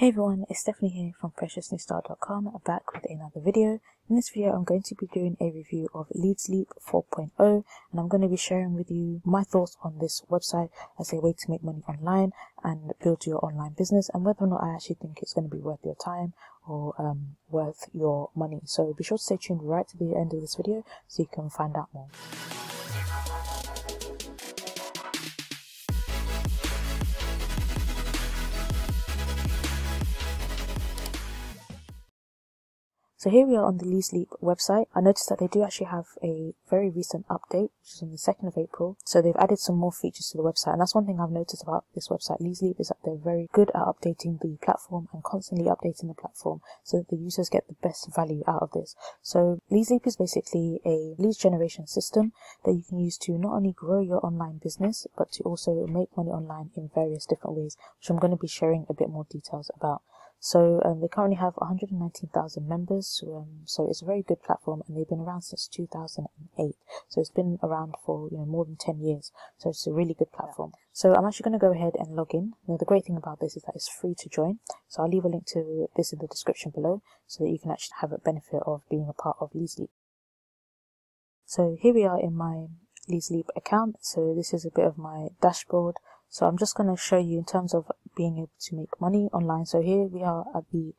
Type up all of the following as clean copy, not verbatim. Hey everyone, it's Stephanie here from PreciousNewStar.com, back with another video. In this video I'm going to be doing a review of LeadsLeap 4.0 and I'm going to be sharing with you my thoughts on this website as a way to make money online and build your online business, and whether or not I actually think it's going to be worth your time or worth your money. So be sure to stay tuned right to the end of this video so you can find out more. So here we are on the LeadsLeap website. I noticed that they do actually have a very recent update, which is on the 2nd of April. So they've added some more features to the website. And that's one thing I've noticed about this website, LeadsLeap, is that they're very good at updating the platform and constantly updating the platform so that the users get the best value out of this. So LeadsLeap is basically a lead generation system that you can use to not only grow your online business, but to also make money online in various different ways, which I'm going to be sharing a bit more details about. So they currently have 119,000 members, so it's a very good platform, and they've been around since 2008. So it's been around for more than 10 years, so it's a really good platform. So I'm actually going to go ahead and log in. Now, the great thing about this is that it's free to join, so I'll leave a link to this in the description below so that you can actually have a benefit of being a part of LeadsLeap. So here we are in my LeadsLeap account. So this is a bit of my dashboard. So I'm just going to show you in terms of being able to make money online. So here we are at the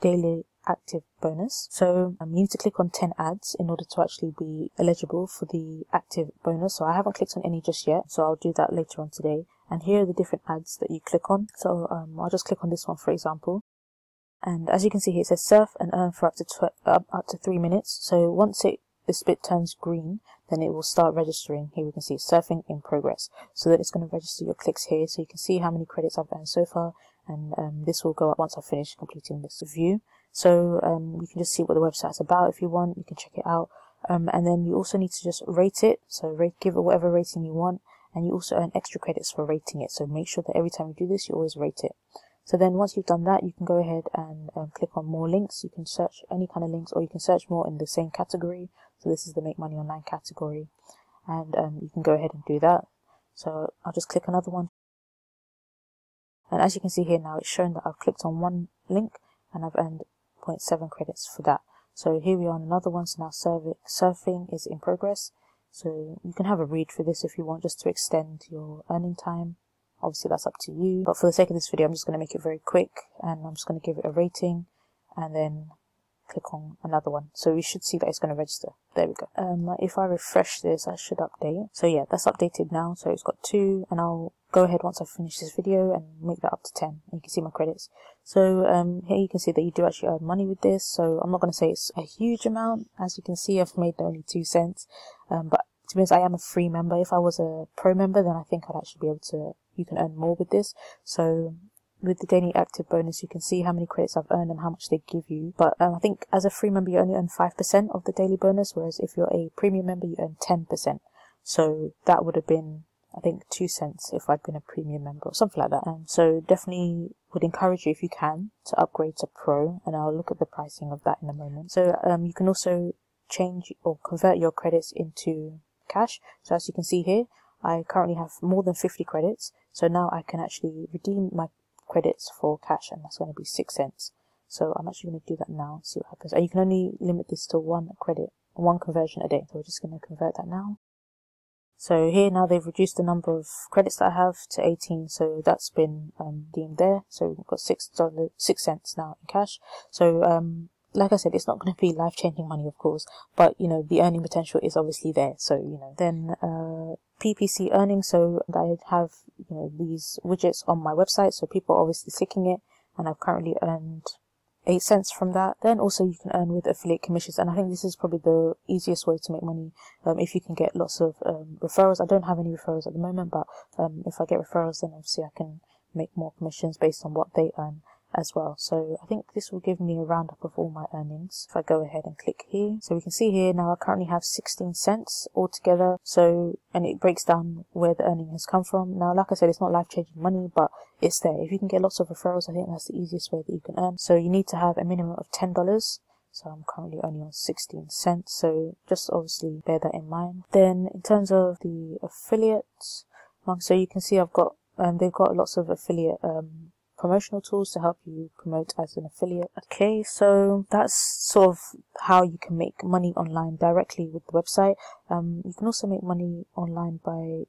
daily active bonus. So you need to click on 10 ads in order to actually be eligible for the active bonus. So I haven't clicked on any just yet, so I'll do that later on today. And here are the different ads that you click on. So I'll just click on this one, for example. And as you can see here, it says surf and earn for up to 3 minutes. So once this bit turns green, then it will start registering. Here we can see surfing in progress, so that it's going to register your clicks here, so you can see how many credits I've earned so far, and this will go up once I finish completing this review. So you can just see what the website's about. If you want, you can check it out, and then you also need to just rate it. So give it whatever rating you want, and you also earn extra credits for rating it, so make sure that every time you do this you always rate it. So then once you've done that, you can go ahead and click on more links. You can search any kind of links, or you can search more in the same category. So this is the make money online category, and you can go ahead and do that. So I'll just click another one. And as you can see here now, it's shown that I've clicked on one link and I've earned 0.7 credits for that. So here we are on another one. So now surfing is in progress. So you can have a read for this if you want, just to extend your earning time. Obviously that's up to you, but for the sake of this video I'm just going to make it very quick, and I'm just going to give it a rating and then click on another one. So we should see that it's going to register. There we go. If I refresh this, I should update. So yeah, that's updated now, so it's got 2, and I'll go ahead once I finish this video and make that up to 10, and you can see my credits. So here you can see that you do actually earn money with this. So I'm not going to say it's a huge amount. As you can see, I've made only 2 cents, but to be honest, I am a free member. If I was a pro member, then I think I'd actually be able to, you can earn more with this. So with the daily active bonus, you can see how many credits I've earned and how much they give you. But I think as a free member, you only earn 5% of the daily bonus, whereas if you're a premium member, you earn 10%. So that would have been, I think, 2 cents if I'd been a premium member or something like that. And so definitely would encourage you, if you can, to upgrade to pro, and I'll look at the pricing of that in a moment. So you can also change or convert your credits into cash. So as you can see here, I currently have more than 50 credits, so now I can actually redeem my credits for cash, and that's going to be 6 cents. So I'm actually going to do that now, see what happens. And you can only limit this to one conversion a day, so we're just going to convert that now. So here now they've reduced the number of credits that I have to 18, so that's been deemed there. So we've got $6 now in cash. So like I said, it's not going to be life-changing money, of course, but the earning potential is obviously there. So then PPC earnings. So I have these widgets on my website, so people are obviously clicking it, and I've currently earned 8 cents from that. Then also you can earn with affiliate commissions, and I think this is probably the easiest way to make money, if you can get lots of referrals. I don't have any referrals at the moment, but if I get referrals, then obviously I can make more commissions based on what they earn as well. So I think this will give me a roundup of all my earnings. If I go ahead and click here, so we can see here now I currently have 16 cents altogether. So, and it breaks down where the earning has come from. Now, like I said, it's not life-changing money, but it's there. If you can get lots of referrals, I think that's the easiest way that you can earn. So you need to have a minimum of $10. So I'm currently only on 16 cents. So just obviously bear that in mind. Then in terms of the affiliates, so you can see I've got, they've got lots of affiliate promotional tools to help you promote as an affiliate. Okay, so that's sort of how you can make money online directly with the website. You can also make money online by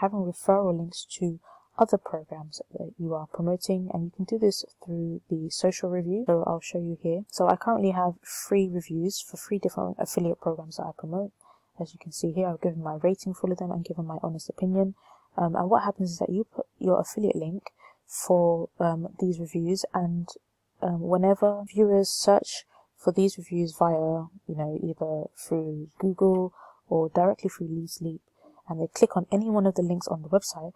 having referral links to other programs that you are promoting, and you can do this through the social review. So I'll show you here. So I currently have 3 reviews for 3 different affiliate programs that I promote. As you can see here, I've given my rating for all of them and given my honest opinion. And what happens is that you put your affiliate link for these reviews, and whenever viewers search for these reviews via, you know, either through Google or directly through LeadsLeap, and they click on any one of the links on the website,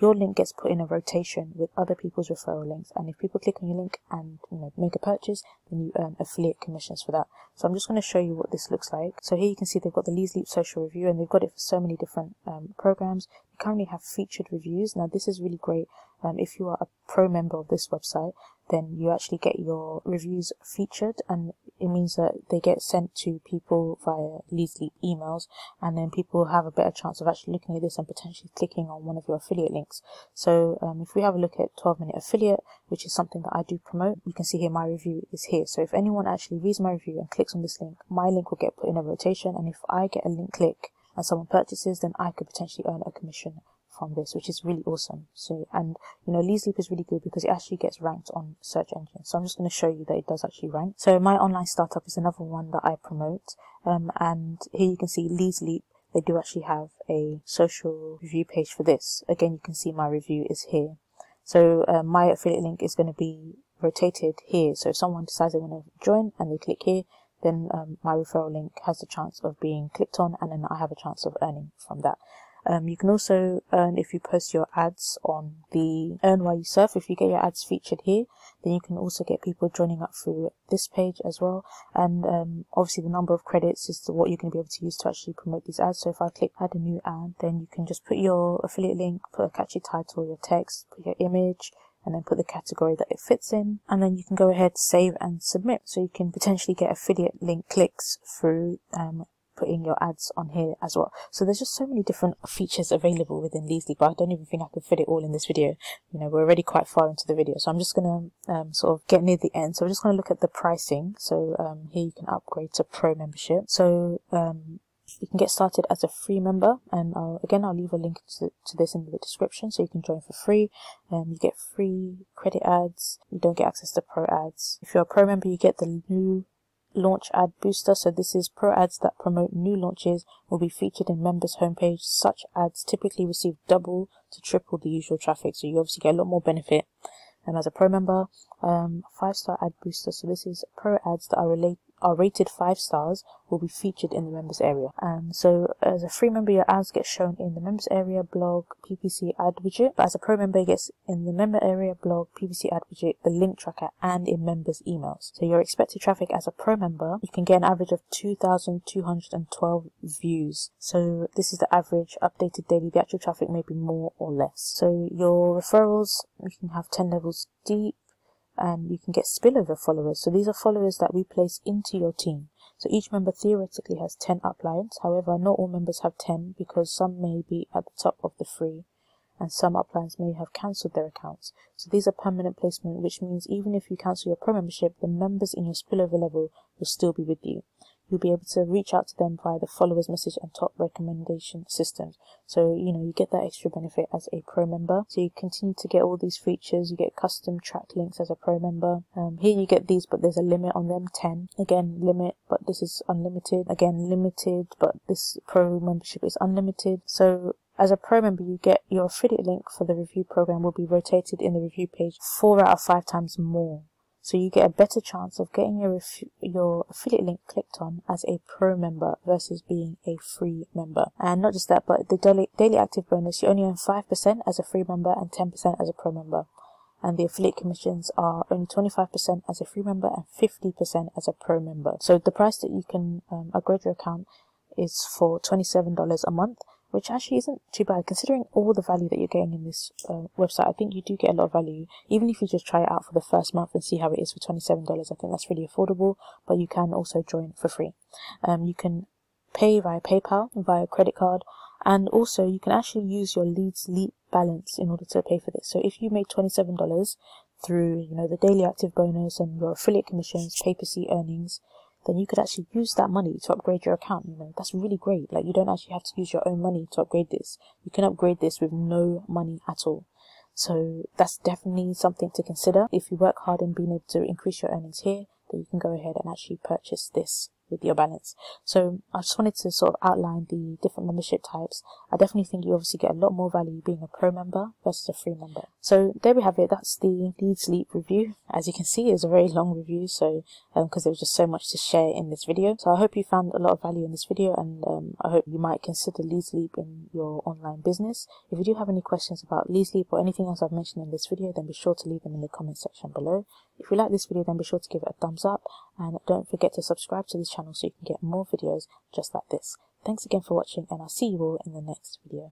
your link gets put in a rotation with other people's referral links. And if people click on your link and, you know, make a purchase, then you earn affiliate commissions for that. So I'm just going to show you what this looks like. So here you can see they've got the LeadsLeap social review, and they've got it for so many different programs. They currently have featured reviews. Now this is really great. If you are a pro member of this website, then you actually get your reviews featured, and it means that they get sent to people via LeadsLeap emails, and then people have a better chance of actually looking at this and potentially clicking on one of your affiliate links. So if we have a look at 12-minute affiliate, which is something that I do promote, you can see here my review is here. So if anyone actually reads my review and clicks on this link, my link will get put in a rotation, and if I get a link click and someone purchases, then I could potentially earn a commission from this, which is really awesome. So, and you know, LeadsLeap is really good because it actually gets ranked on search engines. So I'm just going to show you that it does actually rank. So my online startup is another one that I promote, and here you can see LeadsLeap. They do actually have a social review page for this. Again, you can see my review is here. So my affiliate link is going to be rotated here. So if someone decides they want to join and they click here, then my referral link has the chance of being clicked on, and then I have a chance of earning from that. You can also earn if you post your ads on the Earn While You Surf. If you get your ads featured here, then you can also get people joining up through this page as well. And obviously the number of credits is what you're going to be able to use to actually promote these ads. So if I click add a new ad, then you can just put your affiliate link, put a catchy title, your text, put your image, and then put the category that it fits in, and then you can go ahead, save and submit. So you can potentially get affiliate link clicks through putting your ads on here as well. So there's just so many different features available within LeadsLeap, but I don't even think I can fit it all in this video. You know, we're already quite far into the video, so I'm just going to sort of get near the end. So I'm just going to look at the pricing. So here you can upgrade to pro membership. So you can get started as a free member, and I'll leave a link to this in the description, so you can join for free. You get free credit ads. You don't get access to pro ads. If you're a pro member, you get the new launch ad booster. So this is pro ads that promote new launches will be featured in members' homepage. Such ads typically receive double to triple the usual traffic, so you obviously get a lot more benefit as a pro member. 5-star ad booster, so this is pro ads that are rated 5 stars will be featured in the members area. So as a free member, your ads get shown in the members area, blog, PPC ad widget. But as a pro member, it gets in the member area, blog, PPC ad widget, the link tracker, and in members emails. So your expected traffic as a pro member, you can get an average of 2,212 views. So this is the average updated daily. The actual traffic may be more or less. So your referrals, you can have 10 levels deep, and you can get spillover followers. So these are followers that we place into your team. So each member theoretically has 10 uplines. However, not all members have 10, because some may be at the top of the free and some uplines may have cancelled their accounts. So these are permanent placement, which means even if you cancel your pro membership, the members in your spillover level will still be with you. You'll be able to reach out to them via the followers message and top recommendation systems. So, you know, you get that extra benefit as a pro member. So you continue to get all these features. You get custom track links as a pro member. Here you get these, but there's a limit on them, 10. Again, limit, but this is unlimited. Again, limited, but this pro membership is unlimited. So as a pro member, you get your affiliate link for the review program will be rotated in the review page 4 out of 5 times more. So you get a better chance of getting your affiliate link clicked on as a pro member versus being a free member. And not just that, but the daily active bonus, you only earn 5% as a free member and 10% as a pro member. And the affiliate commissions are only 25% as a free member and 50% as a pro member. So the price that you can upgrade your account is for $27 a month, which actually isn't too bad considering all the value that you're getting in this website. I think you do get a lot of value, even if you just try it out for the first month and see how it is for $27. I think that's really affordable, but you can also join for free. You can pay via PayPal, via credit card, And also, you can actually use your Leeds Leap balance in order to pay for this. So if you made $27 through, the daily active bonus and your affiliate commissions, pay-per-see earnings, then you could actually use that money to upgrade your account. That's really great. You don't actually have to use your own money to upgrade this. You can upgrade this with no money at all. So that's definitely something to consider. If you work hard and being able to increase your earnings here, then you can go ahead and actually purchase this with your balance. So I just wanted to sort of outline the different membership types. I definitely think you obviously get a lot more value being a pro member versus a free member. So there we have it. That's the Leeds Leap review. As you can see, it's a very long review, so because there was just so much to share in this video. So I hope you found a lot of value in this video, and I hope you might consider Leeds Leap in your online business. If you do have any questions about Leeds Leap or anything else I've mentioned in this video, then be sure to leave them in the comment section below. If you like this video, then be sure to give it a thumbs up, and don't forget to subscribe to this channel so you can get more videos just like this. Thanks again for watching, and I'll see you all in the next video.